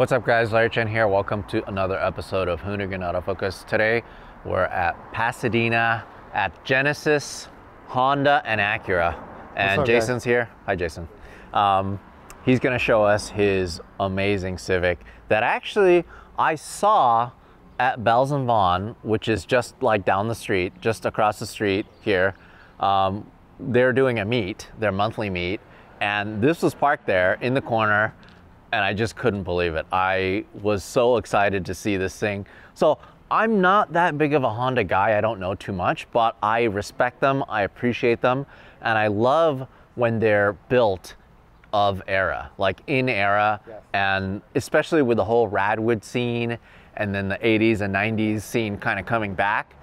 What's up guys, Larry Chen here. Welcome to another episode of Hoonigan Autofocus. Today we're at Pasadena at Genesis, Honda, and Acura. And Jason's here. Hi Jason. He's gonna show us his amazing Civic that actually I saw at Belle's and Vaughn, which is just like down the street, just across the street here. They're doing a meet, their monthly meet, and this was parked there in the corner. And I just couldn't believe it. I was so excited to see this thing. So I'm not that big of a Honda guy. I don't know too much, but I respect them. I appreciate them. And I love when they're built of era, like in era. Yes. And especially with the whole Radwood scene and then the 80s and 90s scene kind of coming back.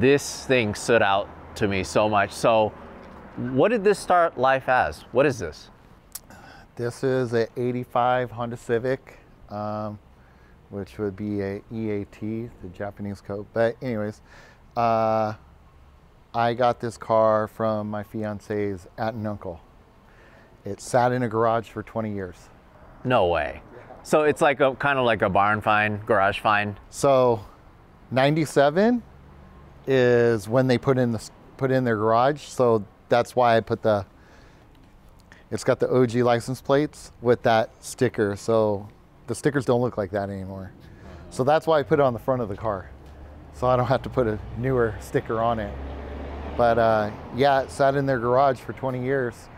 This thing stood out to me so much. So what did this start life as? What is this? This is an 85 Honda Civic, which would be a EA-T, the Japanese code. But anyways, I got this car from my fiance's aunt and uncle. It sat in a garage for 20 years. No way. So it's like a kind of like a barn find, garage find. So 97 is when they put in their garage. So that's why I put the. It's got the OG license plates with that sticker. So the stickers don't look like that anymore. So that's why I put it on the front of the car. So I don't have to put a newer sticker on it. But yeah, it sat in their garage for 20 years.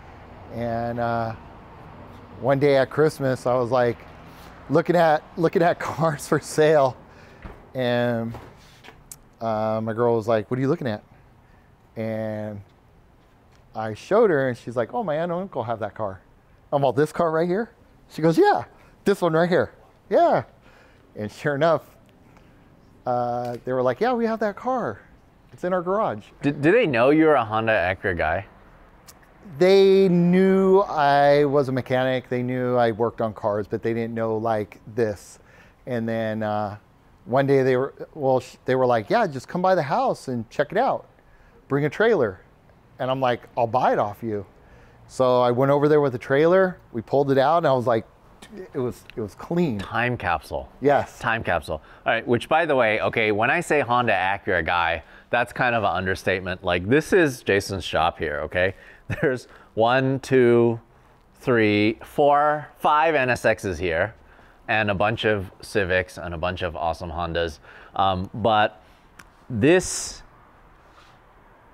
And one day at Christmas, I was like looking at cars for sale. And my girl was like, "What are you looking at?" And I showed her and she's like, "Oh, my aunt and uncle have that car." I'm all, "This car right here?" She goes, "Yeah, this one right here." Yeah. And sure enough, they were like, "Yeah, we have that car. It's in our garage." Did they know you were a Honda Acura guy? They knew I was a mechanic. They knew I worked on cars, but they didn't know like this. And then one day they were like, "Yeah, just come by the house and check it out. Bring a trailer." And I'm like, "I'll buy it off you." So I went over there with the trailer. We pulled it out and I was like, it was clean. Time capsule. Yes. Time capsule. All right, which by the way, okay, when I say Honda Acura guy, that's kind of an understatement. Like this is Jason's shop here, okay? There's 1, 2, 3, 4, 5 NSXs here and a bunch of Civics and a bunch of awesome Hondas. But this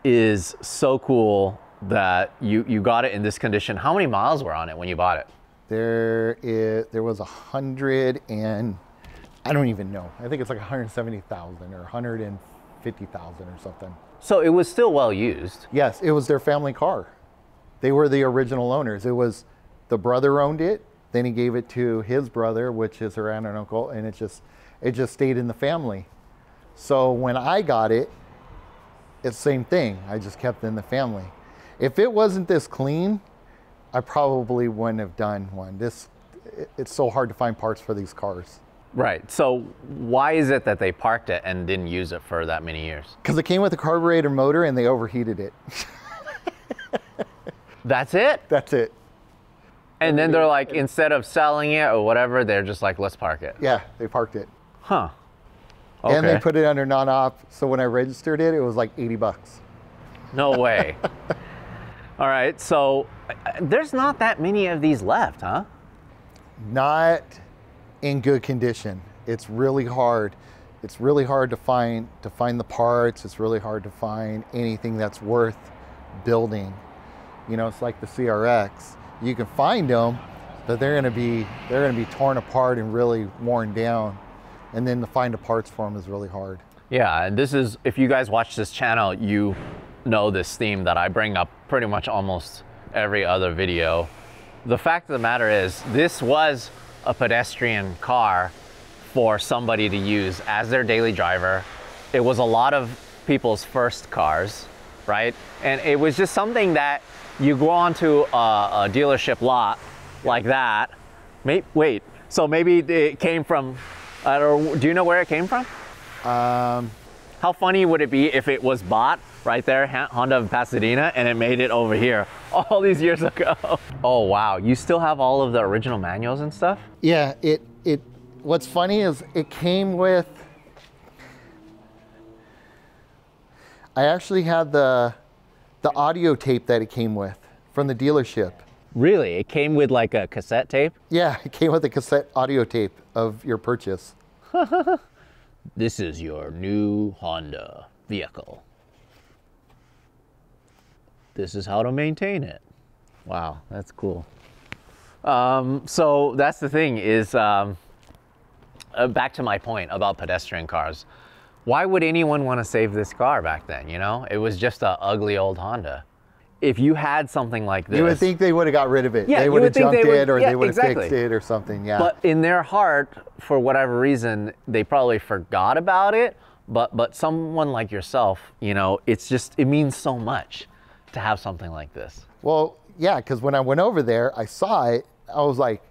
is so cool that you got it in this condition. How many miles were on it when you bought it? There was 100 and I don't even know. I think it's like 170,000 or 150,000 or something. So it was still well used. Yes, it was their family car. They were the original owners. It was the brother owned it. Then he gave it to his brother, which is her aunt and uncle, and it just stayed in the family. So when I got it, it's the same thing. I just kept it in the family. If it wasn't this clean, I probably wouldn't have done one. It's so hard to find parts for these cars. Right. So why is it that they parked it and didn't use it for that many years? Because it came with a carburetor motor and they overheated it. That's it? That's it. And then they're like, instead of selling it or whatever, they're just like, "Let's park it." Yeah, they parked it. Huh. Okay. And they put it under non-op. So when I registered it, it was like 80 bucks. No way. All right. So there's not that many of these left, huh? Not in good condition. It's really hard. It's really hard to find the parts. It's really hard to find anything that's worth building. You know, it's like the CRX. You can find them, but they're going to be torn apart and really worn down. And then to find the parts for them is really hard. Yeah, and this is, if you guys watch this channel, you know this theme that I bring up pretty much almost every other video. The fact of the matter is, this was a pedestrian car for somebody to use as their daily driver. It was a lot of people's first cars, right? And it was just something that you go onto a dealership lot like that. Wait, so maybe it came from, do you know where it came from? How funny would it be if it was bought right there, Honda of Pasadena, and it made it over here all these years ago? Oh wow, you still have all of the original manuals and stuff? Yeah, it what's funny is it came with, I actually had the audio tape that it came with from the dealership. Really? It came with like a cassette tape? Yeah, it came with a cassette audio tape of your purchase. This is your new Honda vehicle. This is how to maintain it. Wow, that's cool. So that's the thing is, back to my point about pedestrian cars. Why would anyone want to save this car back then, you know? It was just an ugly old Honda. If you had something like this... You would think they would have got rid of it. Yeah, they would have junked it, or they would have fixed it or something, yeah. But in their heart, for whatever reason, they probably forgot about it. But someone like yourself, you know, it's just, it means so much to have something like this. Well, yeah, because when I went over there, I saw it. I was like,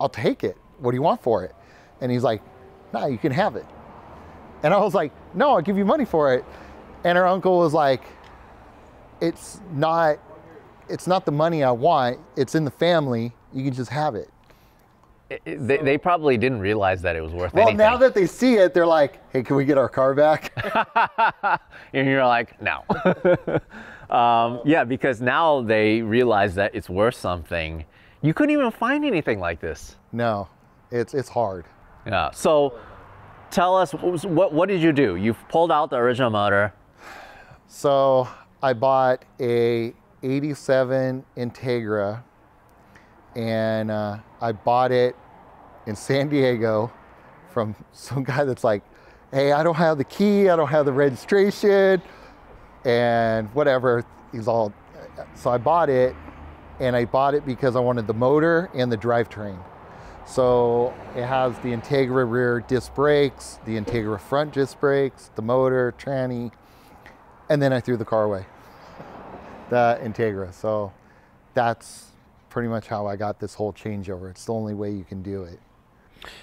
I'll take it. What do you want for it? And he's like, nah, you can have it. And I was like, no, I'll give you money for it. And her uncle was like, it's not the money I want. It's in the family. You can just have it. They probably didn't realize that it was worth anything. Well, now that they see it, they're like, hey, can we get our car back? And you're like, no. Yeah, because now they realize that it's worth something. You couldn't even find anything like this. No, it's hard. Yeah, so... Tell us, what did you do? You've pulled out the original motor. So I bought a 87 Integra, and I bought it in San Diego from some guy that's like, hey, I don't have the key, I don't have the registration, and whatever, he's all. So I bought it, and I bought it because I wanted the motor and the drivetrain. So it has the Integra rear disc brakes, the Integra front disc brakes, the motor, tranny, and then I threw the car away, the Integra. So that's pretty much how I got this whole changeover. It's the only way you can do it.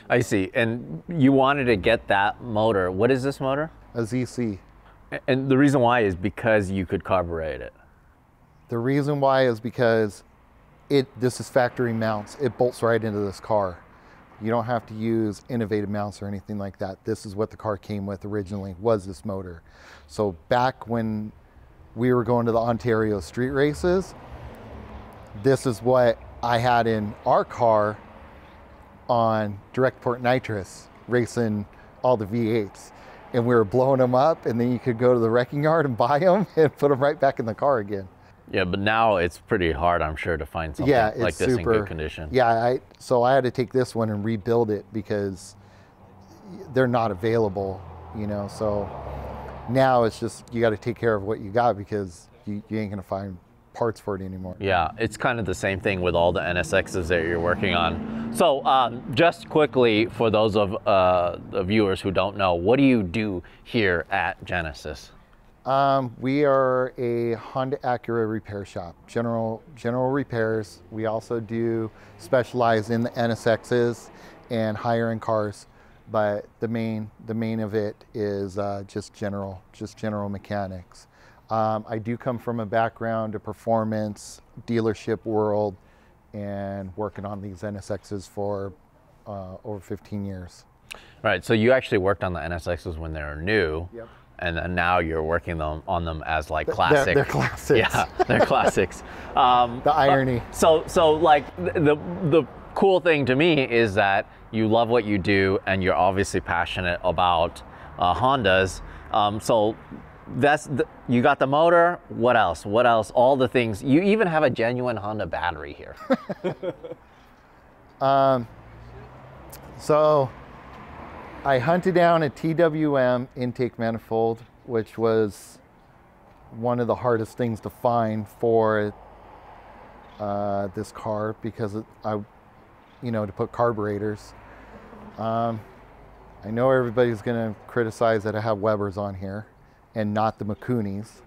I see. And you wanted to get that motor. What is this motor? A ZC. And the reason why is because you could carburet it. The reason why is because this is factory mounts. It bolts right into this car. You don't have to use innovative mounts or anything like that. This is what the car came with originally, was this motor. So back when we were going to the Ontario street races, this is what I had in our car on direct port nitrous, racing all the V8s. And we were blowing them up, and then you could go to the wrecking yard and buy them and put them right back in the car again. Yeah, but now it's pretty hard, I'm sure, to find something like this in good condition. Yeah, so I had to take this one and rebuild it because they're not available, you know. So now it's just, you got to take care of what you got because you ain't going to find parts for it anymore. Yeah, it's kind of the same thing with all the NSXs that you're working on. So just quickly, for those of the viewers who don't know, what do you do here at Genesis? We are a Honda Acura repair shop, general repairs. We also do specialize in the NSXs and higher end cars, but the main of it is just general mechanics. I do come from a background of performance, dealership world, and working on these NSXs for over 15 years. Right, so you actually worked on the NSXs when they were new. Yep. And then now you're working on them as like classic. They're classics. Yeah, they're classics. The irony. So like the cool thing to me is that you love what you do and you're obviously passionate about Hondas. So that's you got the motor. What else? What else? All the things. You even have a genuine Honda battery here. So. I hunted down a TWM intake manifold, which was one of the hardest things to find for this car because to put carburetors. I know everybody's going to criticize that I have Webers on here and not the Micunis.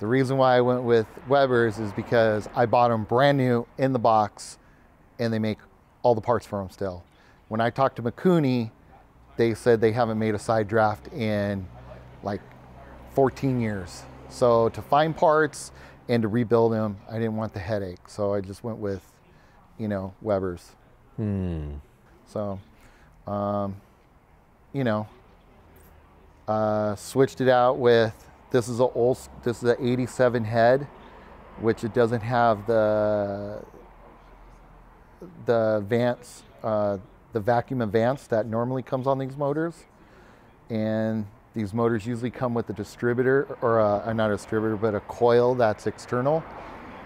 The reason why I went with Webers is because I bought them brand new in the box and they make all the parts for them still. When I talked to Mikuni, they said they haven't made a side draft in like 14 years. So to find parts and to rebuild them, I didn't want the headache. So I just went with, Weber's. Mm. So, you know, switched it out with, this is an 87 head, which it doesn't have the vents, the vacuum advance that normally comes on these motors. And these motors usually come with a distributor, or not a distributor, but a coil that's external.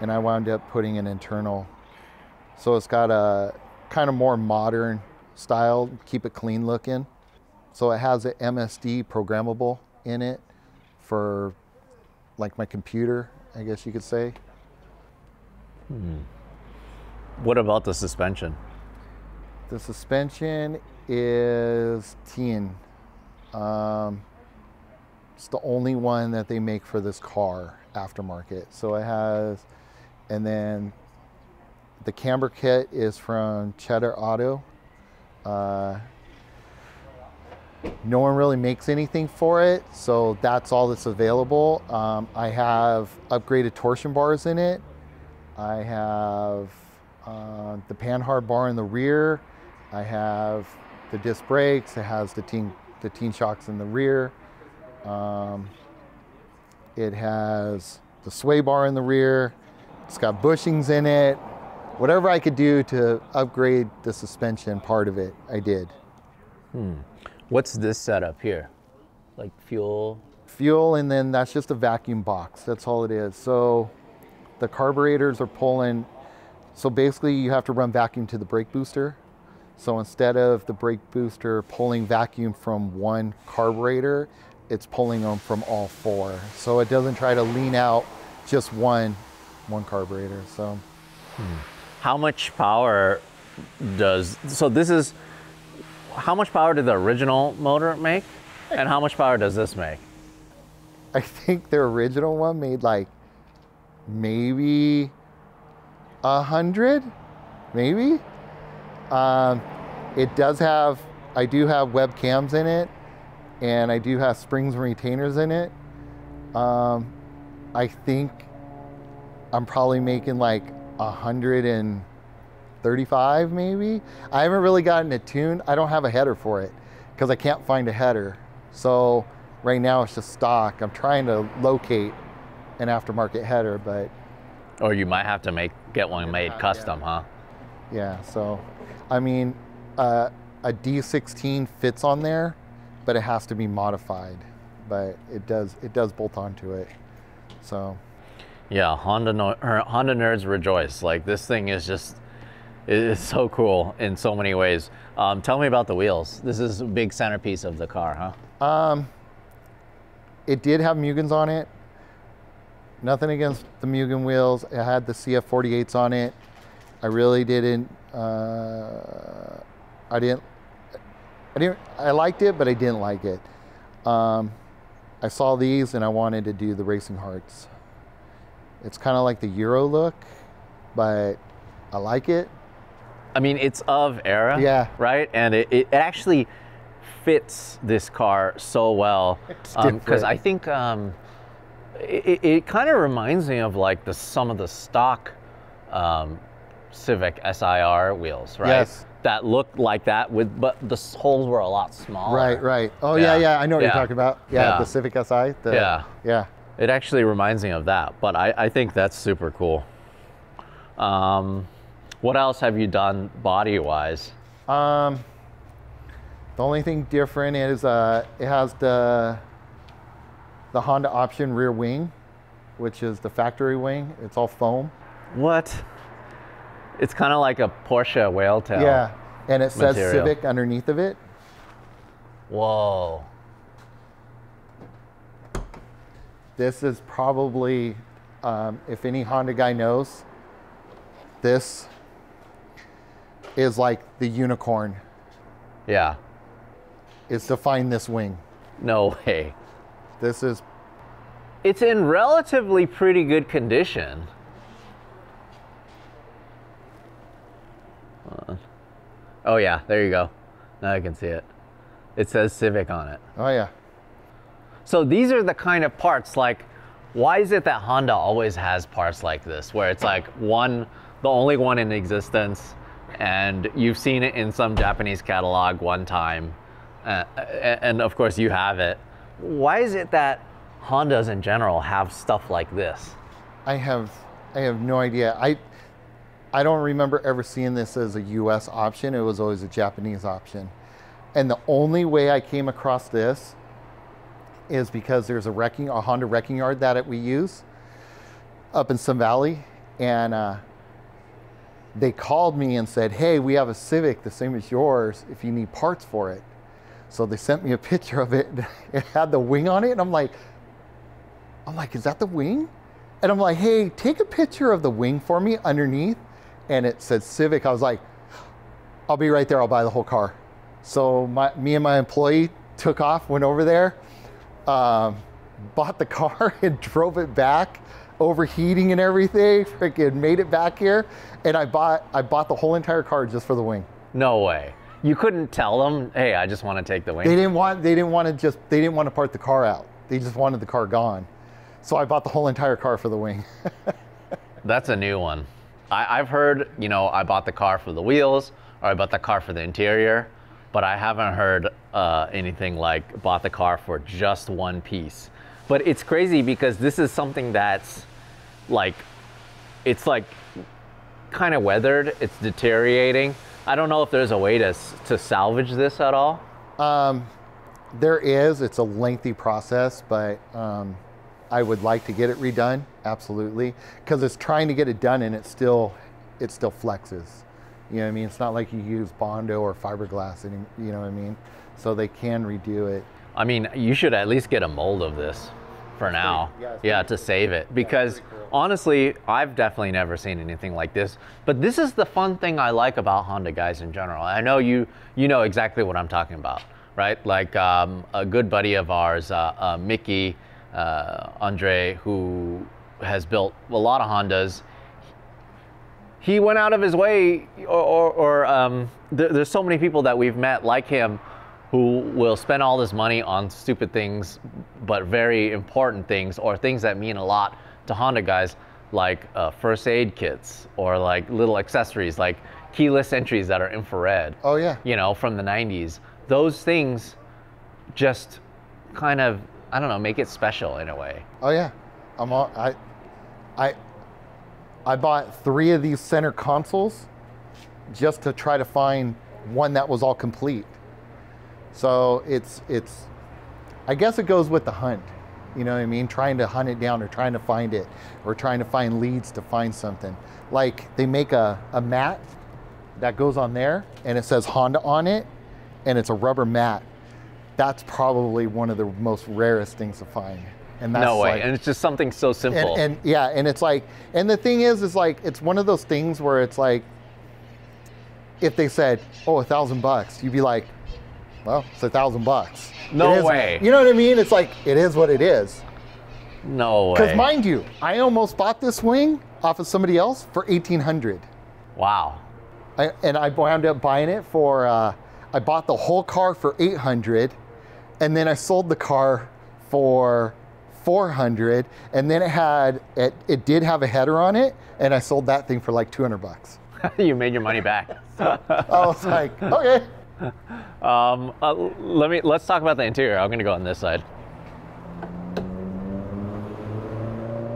And I wound up putting an internal. So it's got a kind of more modern style, keep it clean looking. So it has an MSD programmable in it for like my computer, I guess you could say. Hmm. What about the suspension? The suspension is Tien. It's the only one that they make for this car aftermarket. So it has, and then the camber kit is from Cheddar Auto. No one really makes anything for it, so that's all that's available. I have upgraded torsion bars in it. I have the Panhard bar in the rear. I have the disc brakes. It has the teen shocks in the rear. It has the sway bar in the rear. It's got bushings in it. Whatever I could do to upgrade the suspension part of it, I did. Hmm. What's this setup here? Like fuel? Fuel, and then that's just a vacuum box. That's all it is. So the carburetors are pulling. So basically you have to run vacuum to the brake booster. So instead of the brake booster pulling vacuum from one carburetor, it's pulling them from all four. So it doesn't try to lean out just one carburetor. So how much power does, so this is, how much power did the original motor make? And how much power does this make? I think the original one made like maybe 100, maybe. It does have, I do have web cams in it, and I do have springs and retainers in it. I think I'm probably making like 135 maybe. I haven't really gotten it tuned. I don't have a header for it because I can't find a header. So right now it's just stock. I'm trying to locate an aftermarket header, but. Or you might have to get one made custom, yeah. Huh? Yeah, so, I mean, a D16 fits on there, but it has to be modified. But it does bolt onto it, so. Yeah, Honda nerds rejoice. Like, this thing is just, it's so cool in so many ways. Tell me about the wheels. This is a big centerpiece of the car, huh? It did have Mugens on it. Nothing against the Mugen wheels. It had the CF48s on it. I really didn't, I liked it, but I didn't like it. I saw these and I wanted to do the Racing Hearts. It's kind of like the Euro look, but I like it. I mean, it's of era, yeah, right? And it actually fits this car so well. Because I think it kind of reminds me of like some of the stock Civic SIR wheels, right? Yes. That looked like that, but the holes were a lot smaller. Right, right. Oh yeah, yeah, I know what you're talking about. Yeah, yeah. The Civic SI. Yeah. It actually reminds me of that, but I think that's super cool. What else have you done body-wise? The only thing different is it has the Honda option rear wing, which is the factory wing. It's all foam. What? It's kind of like a Porsche whale tail. Yeah, and it says Civic underneath of it. Whoa. This is probably, if any Honda guy knows, this is like the unicorn. Yeah. It's to find this wing. No way. This is. It's in relatively pretty good condition. Oh yeah, there you go. Now I can see it. It says Civic on it. Oh yeah. So these are the kind of parts, like, why is it that Honda always has parts like this, where it's like the only one in existence, and you've seen it in some Japanese catalog one time, and of course you have it. Why is it that Hondas in general have stuff like this? I have no idea. I don't remember ever seeing this as a US option. It was always a Japanese option. And the only way I came across this is because there's a Honda wrecking yard that we use up in Sun Valley. And they called me and said, hey, we have a Civic the same as yours if you need parts for it. So they sent me a picture of it. It had the wing on it. And I'm like, is that the wing? And I'm like, hey, take a picture of the wing for me underneath. And it said Civic. I was like, I'll be right there. I'll buy the whole car. So me and my employee took off, went over there, bought the car and drove it back, overheating and everything. Freaking made it back here. And I bought the whole entire car just for the wing. No way. You couldn't tell them, hey, I just want to take the wing. They didn't want to part the car out. They just wanted the car gone. So I bought the whole entire car for the wing. That's a new one. I've heard, you know, I bought the car for the wheels, or I bought the car for the interior, but I haven't heard anything like bought the car for just one piece. But it's crazy because this is something that's like, it's like kind of weathered, it's deteriorating. I don't know if there's a way to salvage this at all. There is, it's a lengthy process, but I would like to get it redone, absolutely. Because it's trying to get it done and it still flexes. You know what I mean? It's not like you use Bondo or fiberglass, any, you know what I mean? So they can redo it. I mean, you should at least get a mold of this for now. Yeah, to save it. Because honestly, I've definitely never seen anything like this. But this is the fun thing I like about Honda guys in general. I know you know exactly what I'm talking about, right? Like a good buddy of ours, Mickey Andre, who has built a lot of Hondas. He went out of his way, there's so many people that we've met like him who will spend all this money on stupid things, but very important things, or things that mean a lot to Honda guys, like first aid kits, or like little accessories, like keyless entries that are infrared. Oh yeah. You know, from the 90s. Those things just kind of, I don't know, make it special in a way. Oh yeah. I bought 3 of these center consoles just to try to find one that was all complete. So it's I guess it goes with the hunt, you know what I mean? Trying to hunt it down, or trying to find it, or trying to find leads to find something. Like they make a mat that goes on there and it says Honda on it, and it's a rubber mat. That's probably one of the most rarest things to find. And that's no way. Like, and it's just something so simple. And yeah, and it's like, and the thing is like, it's one of those things where it's like, if they said, oh, $1,000, you'd be like, well, it's $1,000. No way. You know what I mean? It's like, it is what it is. No way. Because mind you, I almost bought this wing off of somebody else for $1,800. Wow. And I wound up buying it for, I bought the whole car for $800, and then I sold the car for $400, and then it did have a header on it, and I sold that thing for like $200. You made your money back. So I was like, okay. Let's talk about the interior. I'm gonna go on this side.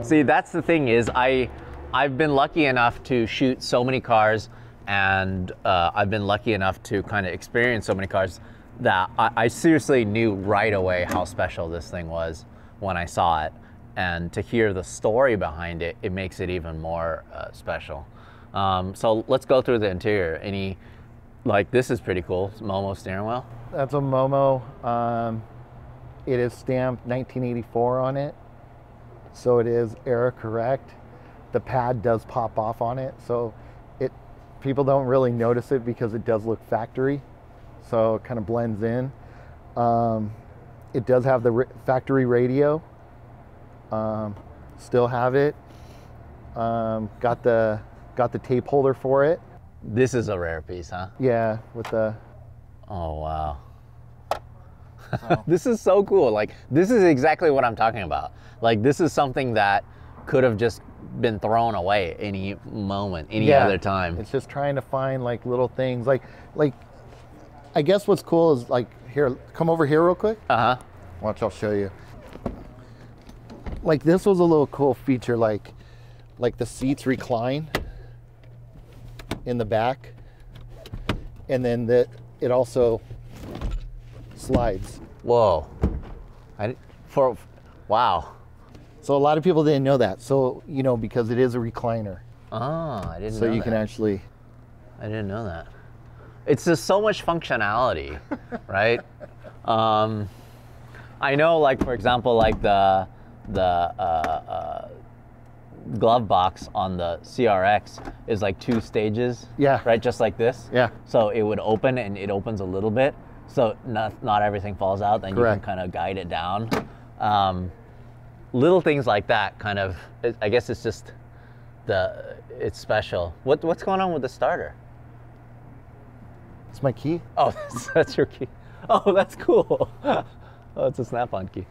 See, that's the thing is, I've been lucky enough to shoot so many cars, and I've been lucky enough to kind of experience so many cars that I seriously knew right away how special this thing was when I saw it, and to hear the story behind it, it makes it even more special. So let's go through the interior. Like, this is pretty cool. It's Momo steering wheel. That's a Momo. It is stamped 1984 on it, so it is era correct. The pad does pop off on it, so people don't really notice it because it does look factory, so it kind of blends in. It does have the factory radio. Still have it. Got the tape holder for it. This is a rare piece, huh? Yeah, with the... Oh, wow. This is so cool. Like, this is exactly what I'm talking about. Like, this is something that could have just been thrown away at any moment, any other time. It's just trying to find like little things, like I guess what's cool is like, here, come over here real quick. Watch, I'll show you. Like this was a little cool feature, like the seats recline in the back, and then that it also slides. Whoa. Wow. So a lot of people didn't know that. So, you know, because it is a recliner. Oh, I didn't know that. So you can actually. I didn't know that. It's just so much functionality, right? I know, like, for example, like the glove box on the CRX is like 2 stages. Yeah. Right, just like this. Yeah. So it would open, and it opens a little bit. So not everything falls out, then you can kind of guide it down. Little things like that, kind of. I guess it's just it's special. What's going on with the starter? It's my key. Oh, that's your key. Oh, that's cool. Oh, it's a snap-on key.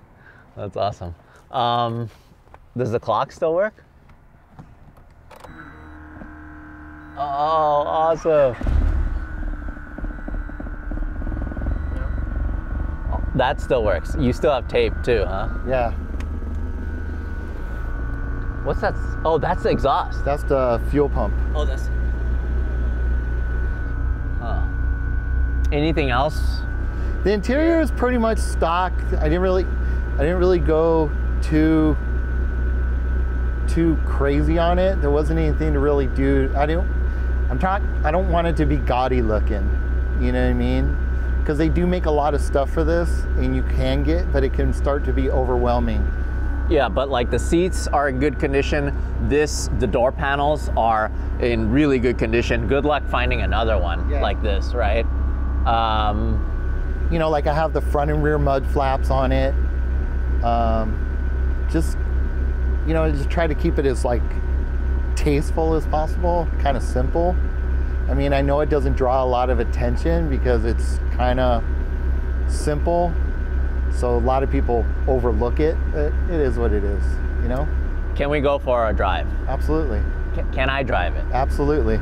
That's awesome. Does the clock still work? Oh, awesome. That still works. You still have tape too, huh? Yeah. What's that? Oh, that's the exhaust. That's the fuel pump. Oh, that's. Huh. Anything else? The interior is pretty much stock. I didn't really go too crazy on it. There wasn't anything to really do. I don't want it to be gaudy looking. You know what I mean? Because they do make a lot of stuff for this, and you can get, but it can start to be overwhelming. Yeah, but like the seats are in good condition. The door panels are in really good condition. Good luck finding another one like this, right? You know, like I have the front and rear mud flaps on it. Just, you know, just try to keep it as like tasteful as possible, kind of simple. I mean, I know it doesn't draw a lot of attention because it's kind of simple. So a lot of people overlook it, but it is what it is, you know? Can we go for a drive? Absolutely. Can I drive it? Absolutely.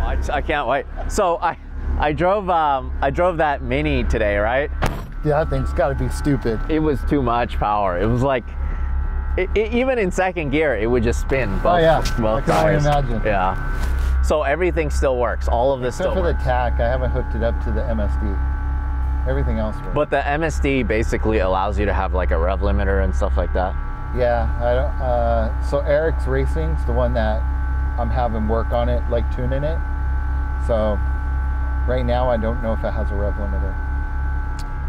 Oh, I can't wait. So I drove that Mini today, right? Yeah, that thing's gotta be stupid. It was too much power. It was like, even in second gear, it would just spin both tires. Oh yeah, I can only imagine. Yeah. So everything still works. All of this still works. Except for the TAC, I haven't hooked it up to the MSD. Everything else works. But the MSD basically allows you to have like a rev limiter and stuff like that. Yeah, so Eric's Racing's the one that I'm having work on it, like tuning it. So right now I don't know if it has a rev limiter.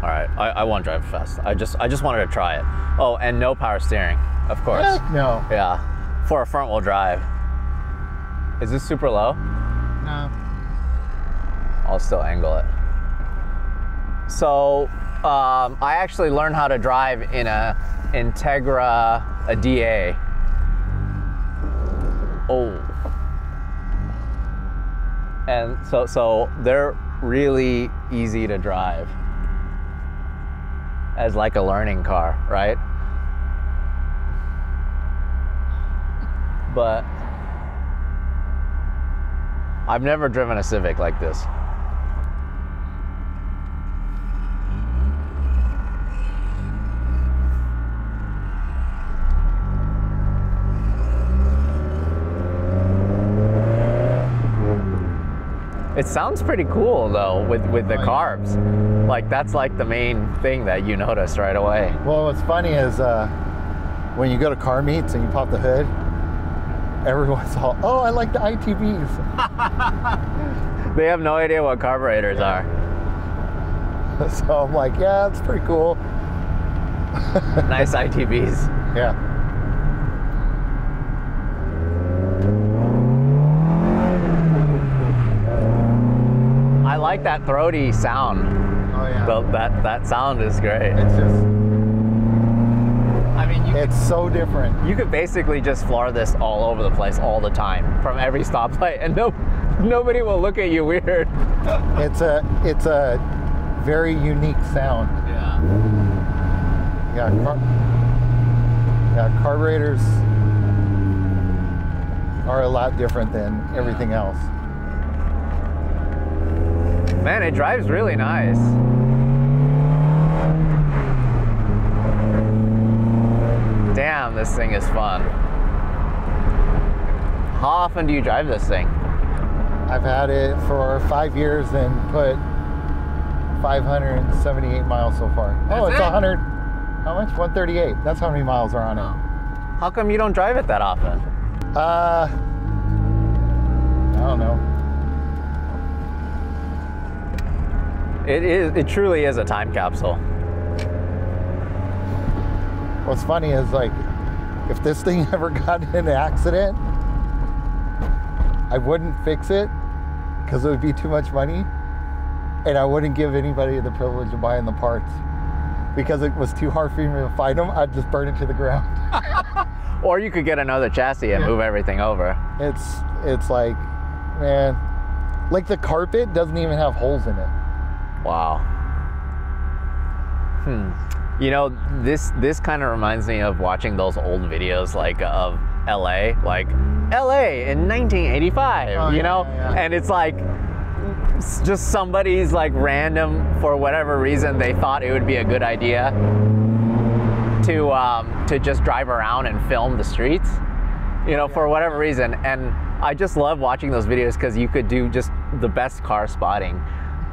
All right, I want to drive fast. I just wanted to try it. Oh, and no power steering, of course. Heck no. Yeah, for a front wheel drive. Is this super low? No. I'll still angle it. So I actually learned how to drive in a Integra, a DA. Oh. And so they're really easy to drive as like a learning car, right? But I've never driven a Civic like this. It sounds pretty cool though with the carbs. Like that's like the main thing that you notice right away. Well, what's funny is when you go to car meets and you pop the hood, everyone's all, oh, I like the ITBs. They have no idea what carburetors are. So I'm like, yeah, it's pretty cool. Nice ITBs. Yeah. I like that throaty sound. Oh yeah. That sound is great. It's just. I mean, it's so different. You could basically just floor this all over the place all the time from every stoplight, and nobody will look at you weird. It's a very unique sound. Yeah. Yeah. Yeah, carburetors are a lot different than everything else. Man, it drives really nice. Damn, this thing is fun. How often do you drive this thing? I've had it for 5 years and put 578 miles so far. That's oh, it's it? 100. How much? 138. That's how many miles are on it. How come you don't drive it that often? I don't know. It is. It truly is a time capsule. What's funny is, like, if this thing ever got in an accident, I wouldn't fix it because it would be too much money, and I wouldn't give anybody the privilege of buying the parts because it was too hard for me to find them. I'd just burn it to the ground. Or you could get another chassis and move everything over. It's like, man, like the carpet doesn't even have holes in it. Wow. You know, this kind of reminds me of watching those old videos, like, of LA, like LA in 1985, oh, you know? Yeah. And it's like, just somebody's like random, for whatever reason, they thought it would be a good idea to just drive around and film the streets, you know, for whatever reason. And I just love watching those videos because you could do just the best car spotting,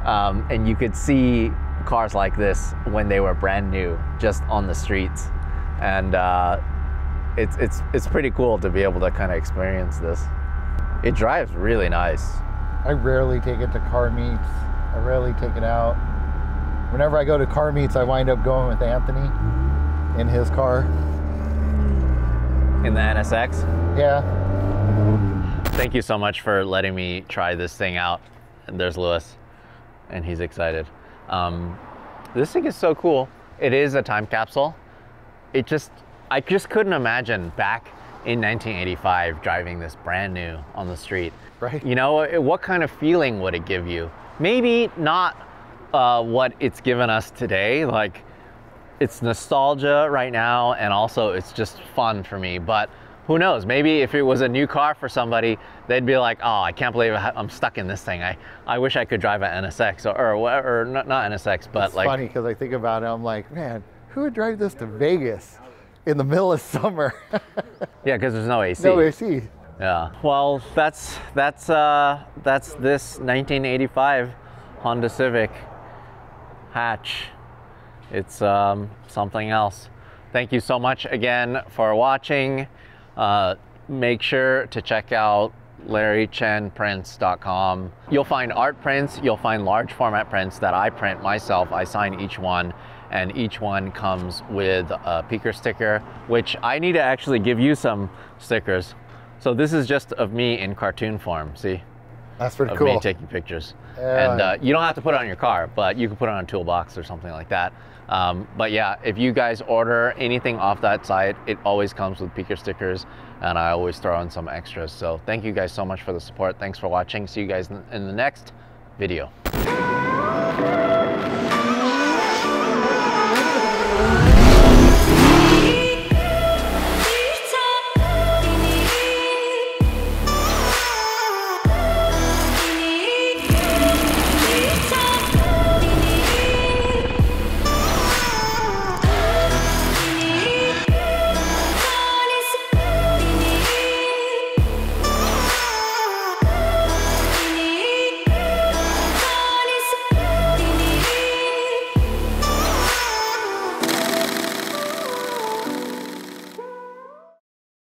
and you could see cars like this when they were brand new, just on the streets. And it's pretty cool to be able to kind of experience this. It drives really nice. I rarely take it to car meets. I rarely take it out. Whenever I go to car meets, I wind up going with Anthony in his car. In the NSX? Yeah. Thank you so much for letting me try this thing out. And there's Lewis, and he's excited. This thing is so cool. It is a time capsule. It just, I just couldn't imagine back in 1985 driving this brand new on the street. Right. You know, what kind of feeling would it give you? Maybe not what it's given us today. Like, it's nostalgia right now, and also it's just fun for me. But who knows? Maybe if it was a new car for somebody, they'd be like, oh, I can't believe I'm stuck in this thing. I wish I could drive an NSX or not NSX, but it's like. It's funny because I think about it, I'm like, man, who would drive this to Vegas in the middle of summer? Yeah, because there's no AC. No AC. Yeah. Well, that's this 1985 Honda Civic hatch. It's something else. Thank you so much again for watching. Make sure to check out larrychenprints.com. You'll find art prints, you'll find large format prints that I print myself. I sign each one, and each one comes with a picker sticker, which I need to actually give you some stickers. So this is just of me in cartoon form, see? That's pretty cool. Of me taking pictures. And you don't have to put it on your car, but you can put it on a toolbox or something like that. But yeah, if you guys order anything off that site, it always comes with picker stickers, and I always throw in some extras. So thank you guys so much for the support. Thanks for watching. See you guys in the next video.